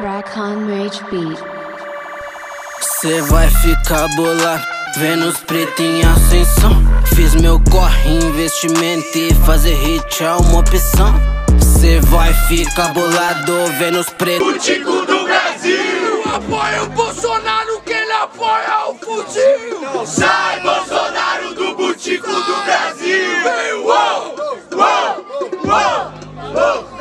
Rock on Rage Beat. Cê vai ficar bolado vendo os pretos em ascensão. Fiz meu corre, investimento e fazer hit é uma opção. Cê vai ficar bolado vendo os pretos. O tico do Brasil apoia o Bolsonaro, quem não apoia o fudinho. Sai Bolsonaro do butico do Brasil. Vem uou, uou, uou, uou.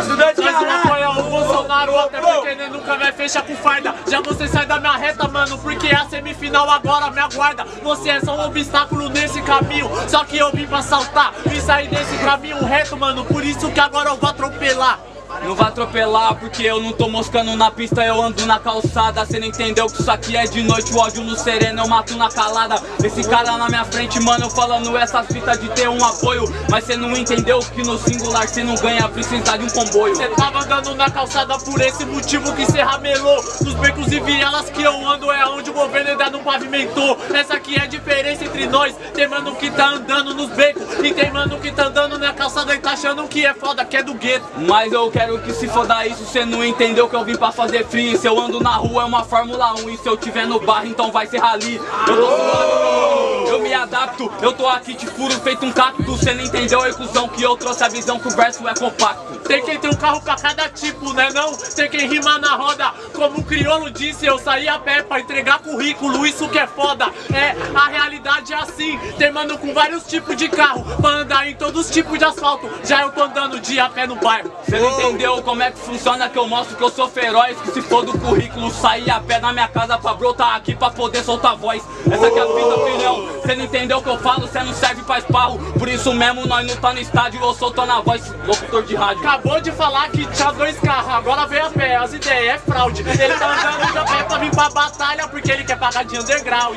Estudante que não apoia o Bolsonaro, até porque ele nunca vai fechar com farda. Já você sai da minha reta, mano, porque a semifinal agora me aguarda. Você é só um obstáculo nesse caminho, só que eu vim pra saltar, vim sair desse caminho reto, mano, por isso que agora eu vou atropelar. Não vai atropelar porque eu não tô moscando na pista, eu ando na calçada. Cê não entendeu que isso aqui é de noite, o ódio no sereno eu mato na calada. Esse cara na minha frente, mano, falando essas fitas de ter um apoio, mas cê não entendeu que no singular cê não ganha, precisa de um comboio. Cê tava andando na calçada por esse motivo que cê ramelou. Nos becos e vielas que eu ando é onde o governo ainda não pavimentou. Essa aqui é a diferença entre nós, tem mano que tá andando nos becos e tem mano que tá andando na calçada e tá achando que é foda, que é do gueto. Mas eu quero que se foda isso, cê não entendeu que eu vim pra fazer free. Se eu ando na rua é uma Fórmula 1 e se eu tiver no bar então vai ser rally. Eu tô suando, eu me adapto, eu tô aqui de furo feito um cacto. Cê não entendeu a inclusão que eu trouxe, a visão que o verso é compacto. Tem quem tem um carro pra cada tipo, né não? Tem quem rima na roda, como o crioulo disse, eu saí a pé pra entregar currículo, isso que é foda. É, a realidade é assim, tem mano com vários tipos de carro pra andar em todos os tipos de asfalto. Já eu tô andando de a pé no bairro. Cê não entendeu como é que funciona, que eu mostro que eu sou feroz, que se for do currículo sair a pé na minha casa pra brotar aqui pra poder soltar voz. Essa aqui é a fita, filhão, cê não entendeu o que eu falo, cê não serve pra esparro. Por isso mesmo nós não tá no estádio, eu soltando a voz, locutor de rádio. Acabou de falar que tinha dois carros, agora vem a pé, as ideias é fraude. Ele tá andando de pé pra vir pra batalha porque ele quer pagar de underground.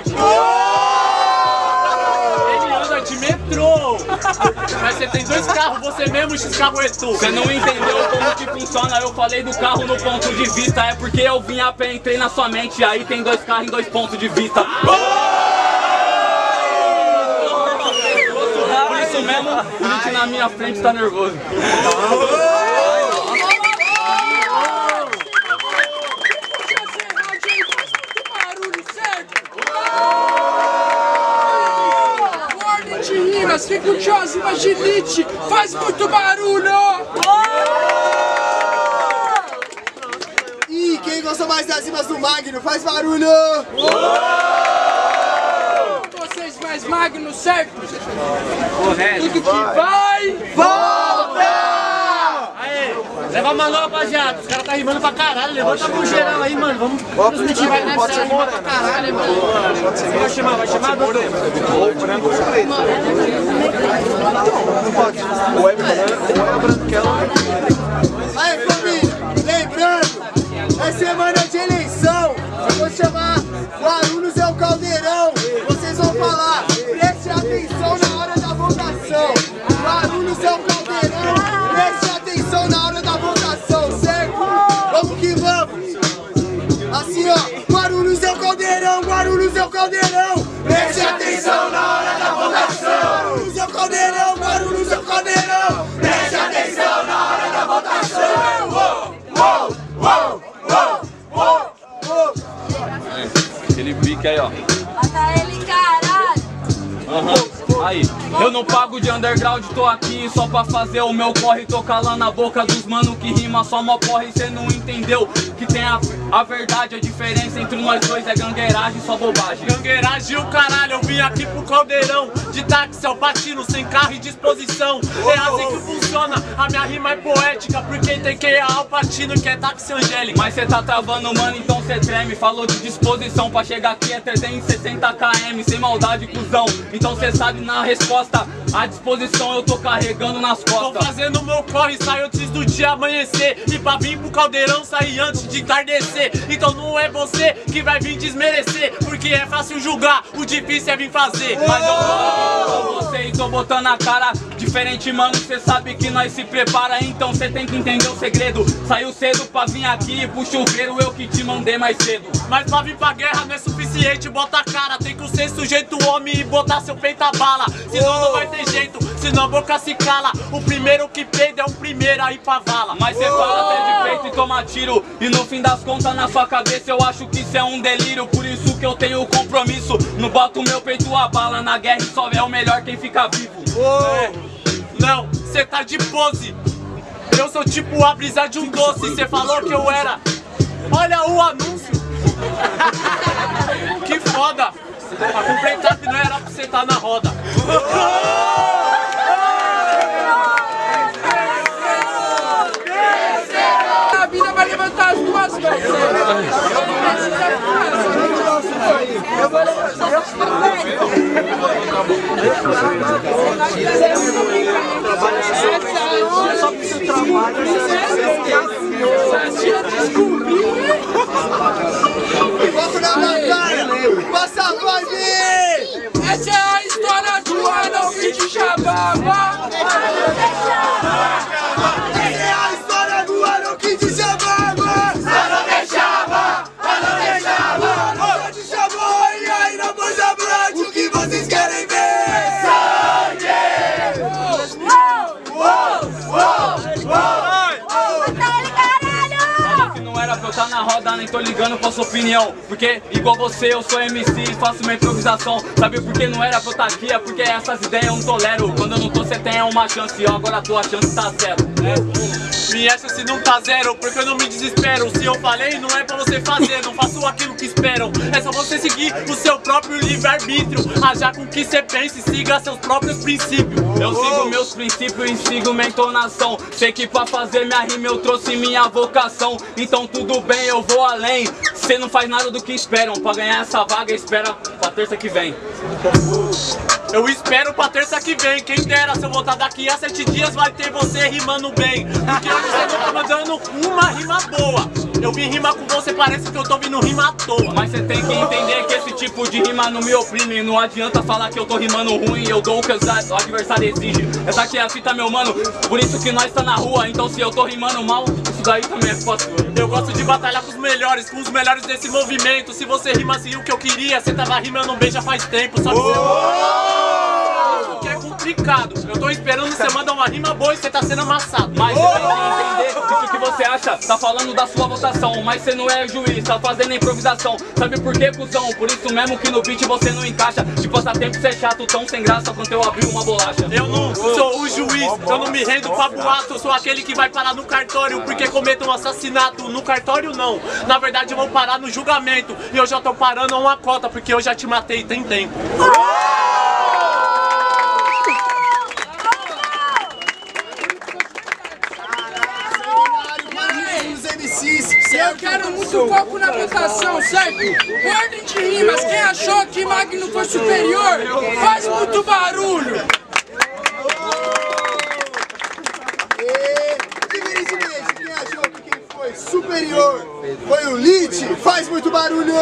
Ele anda de metrô. Mas você tem dois carros, você mesmo x-carroetou. Você não entendeu como que funciona, eu falei do carro no ponto de vista. É porque eu vim a pé, entrei na sua mente, aí tem dois carros em dois pontos de vista. Por isso mesmo, o gente na minha frente tá nervoso. Fico chosima de LITCH, faz muito barulho! E quem gosta mais das rimas do Magno, faz barulho! Vocês mais Magno, certo? Correto! Tudo que vai, volta! Aê, leva a mão, rapaziada, os caras tá rimando pra caralho, levanta pro geral aí, mano, vamos transmitir nessa rima pra caralho, mano. Vai chamar, doutor? Não pode. Ou é branquela. Aí, família, lembrando, é semana de eleição. Eu vou chamar Guarulhos é o caldeirão. Vocês vão falar, preste atenção na hora da votação. Guarulhos é o caldeirão, preste atenção na hora da votação, certo? Vamos que vamos. Assim, ó, Guarulhos é o caldeirão, Guarulhos é o caldeirão. Preste atenção na hora da votação. Guarulhos é o caldeirão, Guarulhos é o caldeirão. Preste atenção na hora da votação. Uou, uou, uou, uou, uou. Aquele pique aí, ó. Bata ele, caralho. Aí, eu não pago de underground, tô aqui só pra fazer o meu corre. Tô calando a boca dos mano que rima só mó porre. Cê não entendeu que tem a verdade. A diferença entre nós dois é gangueiragem e só bobagem. Gangueiragem e o caralho, eu vim aqui pro caldeirão. De táxi eu patino, sem carro e disposição. É assim que funciona, a minha rima é poética. Porque tem que é Al Pacino que é táxi angélico. Mas cê tá travando, mano, então cê treme. Falou de disposição, pra chegar aqui é 360 km. Sem maldade, cuzão, então cê sabe na resposta, a disposição eu tô carregando nas costas. Tô fazendo meu corre, saio antes do dia amanhecer. E pra vir pro caldeirão, sair antes de entardecer. Então não é você que vai vir desmerecer, porque é fácil julgar, o difícil é vir fazer. Mas eu sou você e tô botando a cara. Diferente, mano, cê sabe que nós se prepara. Então cê tem que entender o segredo. Saiu cedo pra vir aqui, pro chuveiro eu que te mandei mais cedo. Mas pra vir pra guerra não é suficiente, bota a cara. Tem que ser sujeito homem e botar seu peito a bala. Senão não vai ter jeito. senão a boca se cala. O primeiro que peida é o primeiro a ir pra vala. Mas você fala até de peito e toma tiro, e no fim das contas na sua cabeça eu acho que isso é um delírio. Por isso que eu tenho compromisso, não boto meu peito a bala. Na guerra só é o melhor quem fica vivo. Não, cê tá de pose. Eu sou tipo a brisa de um doce. Cê falou que eu era. Olha o anúncio. Que foda. Pra completar que não era pra você tá na roda. A vida vai levantar as duas mãos. Eu vou levantar. Só porque eu trabalho. Tira desculpa. Bota na batalha. Passa a voz. Essa é a história do Anão e de Xababa. Tá na roda, nem tô ligando pra sua opinião. Porque igual você, eu sou MC e faço uma improvisação. Sabe por que não era pra eu tá aqui? É porque essas ideias eu não tolero. Quando eu não tô, cê tem uma chance. E agora a tua chance tá zero. Minha chance não tá zero, porque eu não me desespero. Se eu falei, não é pra você fazer. Não faço aquilo que esperam. É só você seguir o seu próprio livre-arbítrio. Haja com o que cê pensa e siga seus próprios princípios. Eu sigo meus princípios e sigo minha entonação. Sei que pra fazer minha rima eu trouxe minha vocação. Então tudo bem, eu vou além. Cê não faz nada do que esperam. Pra ganhar essa vaga, espera pra terça que vem. Eu espero pra terça que vem. Quem dera, se eu voltar daqui a 7 dias, vai ter você rimando bem. Porque hoje você não tá mandando uma rima boa. Eu vim rimar com você, parece que eu tô vindo rima à toa. Mas você tem que entender que esse tipo de rima não me oprime. Não adianta falar que eu tô rimando ruim. Eu dou o que o adversário exige. Essa aqui é a fita, meu mano. Por isso que nós tá na rua. Então se eu tô rimando mal, isso daí também é fácil. Eu gosto de batalhar com os melhores desse movimento. Se você rima assim o que eu queria, você tava rimando bem já faz tempo. Só que é complicado. Eu tô esperando você mandar uma rima boa e você tá sendo amassado. Mas você tem que entender isso que você acha. Tá falando da sua votação, mas você não é juiz, tá fazendo improvisação. Sabe por que, cuzão? Por isso mesmo que no beat você não encaixa. De passar tempo você é chato, tão sem graça quanto eu abri uma bolacha. Eu não sou o juiz, eu não me rendo pra boato. Eu sou aquele que vai parar no cartório porque cometo um assassinato. No cartório não, na verdade eu vou parar no julgamento. E eu já tô parando uma cota porque eu já te matei, tem tempo. Eu quero muito foco na votação, certo? Ordem de rimas, quem achou que Magno foi superior, faz muito barulho! Evidentemente, quem achou que quem foi superior foi o Litch, faz muito barulho!